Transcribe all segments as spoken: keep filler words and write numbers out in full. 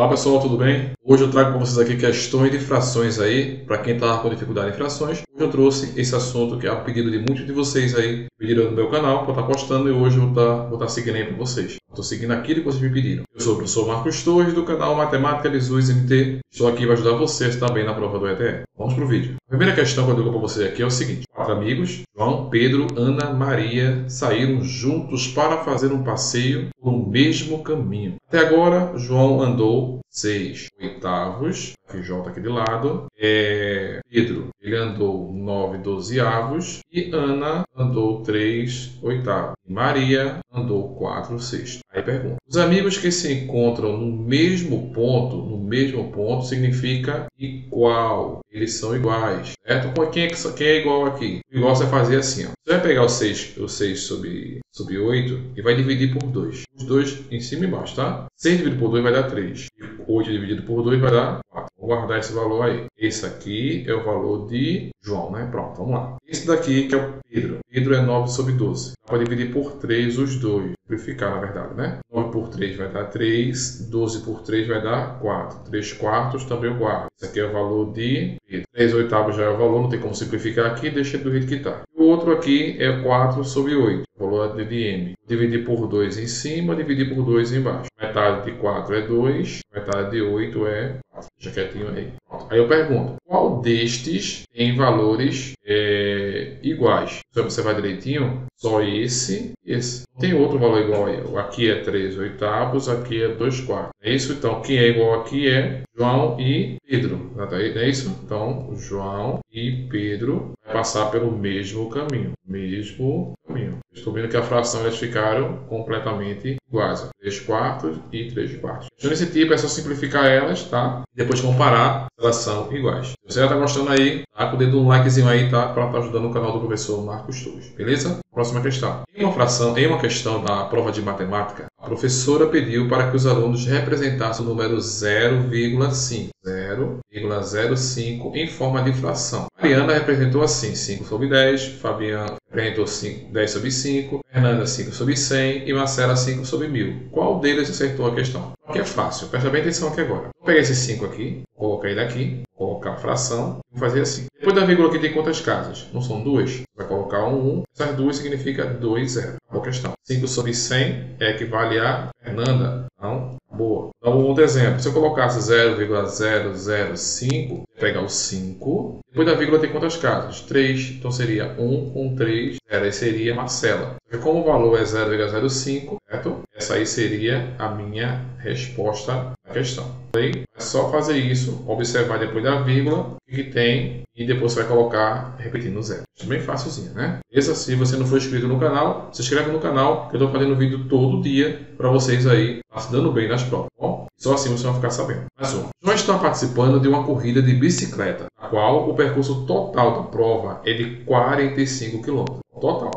Olá pessoal, tudo bem? Hoje eu trago para vocês aqui questões de frações aí, para quem está com dificuldade em frações. Hoje eu trouxe esse assunto que é a pedido de muitos de vocês aí, pediram no meu canal, para estar postando, e hoje eu vou estar, vou estar seguindo aí para vocês. Estou seguindo aquilo que vocês me pediram. Eu sou o professor Marcos Torres, do canal Matemáticabizuis M T. Estou aqui para ajudar vocês também na prova do E T E. Vamos para o vídeo. A primeira questão que eu digo para vocês aqui é o seguinte. Quatro amigos, João, Pedro, Ana, Maria, saíram juntos para fazer um passeio pelo mesmo caminho. Até agora, João andou seis oitavos, que João está aqui de lado. É... Pedro, ele andou nove dozeavos. E Ana andou três oitavos. E Maria andou quatro sextos. Aí pergunta. Os amigos que se encontram no mesmo ponto, no mesmo ponto, significa igual. Eles são iguais, certo? Com quem é, que, quem é igual aqui? O igual você vai fazer assim, ó. Você vai pegar o seis, o seis sobre, sobre oito e vai dividir por dois. Os dois em cima e embaixo, tá? seis dividido por dois vai dar três. oito dividido por dois vai dar quatro. Vou guardar esse valor aí. Esse aqui é o valor de João, né? Pronto, vamos lá. Esse daqui que é o Pedro. Pedro é nove sobre doze. Dá para dividir por três os dois. Simplificar, na verdade, né? nove por três vai dar três. doze por três vai dar quatro. três quartos também eu guardo. Esse aqui é o valor de Pedro. três oitavos já é o valor, não tem como simplificar aqui. Deixa do jeito que está. O outro aqui é quatro sobre oito. Valor de M. Dividir por dois em cima, dividir por dois embaixo. Metade de quatro é dois. Metade de oito é... Deixa quietinho aí. Aí eu pergunto, qual destes tem valores é, iguais? Se você observar direitinho, só esse e esse. Não tem outro valor igual aí. Aqui é três oitavos, aqui é dois quartos. É isso? Então, quem é igual aqui é João e Pedro. É isso? Então, João e Pedro vai passar pelo mesmo caminho. Mesmo caminho. Estou vendo que a fração elas ficaram completamente iguais. três quartos e três quartos. Desse tipo é só simplificar elas, tá? E depois comparar se elas são iguais. Se você já está gostando aí, tá com o dedo no likezinho aí, tá? Para estar ajudando o canal do professor Marcos Torres, beleza? Próxima questão. Em uma fração, em uma questão da prova de matemática, a professora pediu para que os alunos representassem o número zero vírgula cinco. zero vírgula zero cinco em forma de fração. Mariana representou assim, cinco sobre dez. Fabiana representou cinco, dez sobre cinco. Fernanda, cinco sobre cem. E Marcela, cinco sobre mil. Qual deles acertou a questão? Aqui é fácil. Presta bem atenção aqui agora. Vou pegar esse cinco aqui. Vou colocar ele aqui. Vou colocar a fração. Vou fazer assim. Depois da vírgula aqui tem quantas casas? Não são duas? Vai colocar um, um. Essas duas significa dois zero. Boa questão. cinco sobre cem é equivale a Fernanda. Não. Boa. Então, um outro exemplo. Se eu colocasse zero vírgula zero zero cinco, pegar o cinco. Depois da vírgula tem quantas casas? três. Então seria um com três. Zero. Aí seria Marcela. Como o valor é zero vírgula zero cinco, certo? Essa aí seria a minha resposta à questão. Aí é só fazer isso, observar depois da vírgula o que tem e depois você vai colocar repetindo zero. Isso é bem facilzinho, né? Essa, se você não for inscrito no canal, se inscreve no canal, que eu estou fazendo vídeo todo dia para vocês aí, tá se dando bem nas provas, bom? Só assim você vai ficar sabendo. Mais um. João está participando de uma corrida de bicicleta, a qual o percurso total da prova é de quarenta e cinco quilômetros. Total.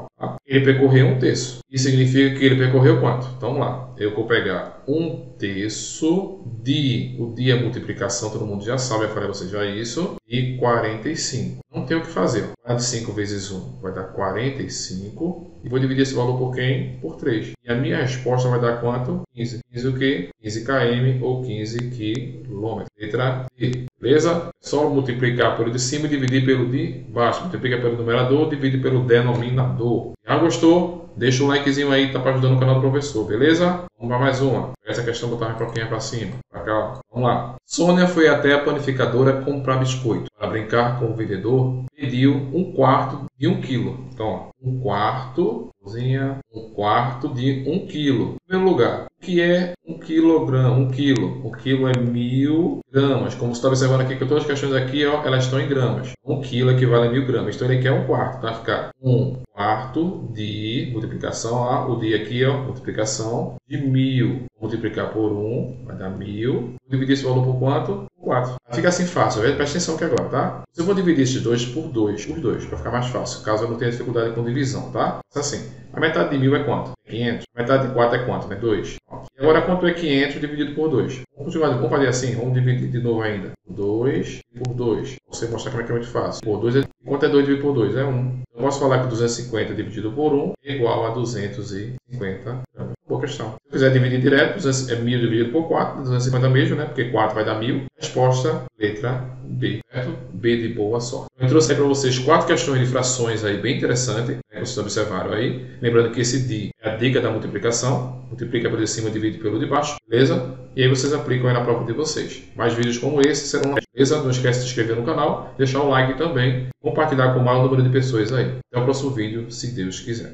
Ele percorreu um terço. Isso significa que ele percorreu quanto? Então, vamos lá. Eu vou pegar um terço de... O de é multiplicação, todo mundo já sabe, eu falei a vocês já isso. E quarenta e cinco. Não tem o que fazer. quarenta e cinco vezes um vai dar quarenta e cinco. E vou dividir esse valor por quem? Por três. E a minha resposta vai dar quanto? quinze. quinze o quê? quinze quilômetros ou quinze quilômetros. Letra D. Beleza? Só multiplicar pelo de cima e dividir pelo de baixo. Multiplica pelo numerador, divide pelo denominador. Já gostou? Deixa um likezinho aí, tá, para ajudando o canal do professor, beleza? Vamos para mais uma. Essa questão botar minha plaquinha para cima. Pra cá, vamos lá. Sônia foi até a panificadora comprar biscoito. Para brincar com o vendedor, pediu um quarto de um quilo. Então, ó, um quarto, cozinha, um quarto de um quilo. Em primeiro lugar, o que é um quilograma? Um quilo. O quilo é mil gramas. Como você está observando aqui, que todas as questões aqui, ó, elas estão em gramas. Um quilo equivale a mil gramas. Então, ele quer um quarto, tá? Vai ficar um quarto de multiplicação, ó, o de aqui, ó, multiplicação de mil. Multiplicar por um, vai dar mil. Dividir esse valor por quanto? quatro. Fica assim fácil, presta atenção aqui agora, tá? Eu vou dividir esses dois por dois, os dois, para ficar mais fácil, caso eu não tenha dificuldade com divisão, tá? Assim, a metade de mil é quanto? quinhentos. A metade de quatro é quanto, né? dois. E agora, quanto é quinhentos dividido por dois? Vamos continuar, vamos fazer assim, vamos dividir de novo ainda. dois por dois. Vou você mostrar como é que é muito fácil. Por dois é... Quanto é dois dividido por dois? É um. Eu posso falar que duzentos e cinquenta dividido por um é igual a duzentos e cinquenta gramas. questão. Se quiser dividir direto, é mil dividido por quatro, duzentos e cinquenta mesmo, né? Porque quatro vai dar mil. Resposta, letra B, certo? B de boa sorte. Eu trouxe para vocês quatro questões de frações aí bem interessantes, né, que vocês observaram aí. Lembrando que esse D é a dica da multiplicação. Multiplica pelo de cima, divide pelo de baixo, beleza? E aí vocês aplicam aí na prova de vocês. Mais vídeos como esse serão... Beleza? Não esquece de se inscrever no canal, deixar um like também, compartilhar com o maior número de pessoas aí. Até o próximo vídeo, se Deus quiser.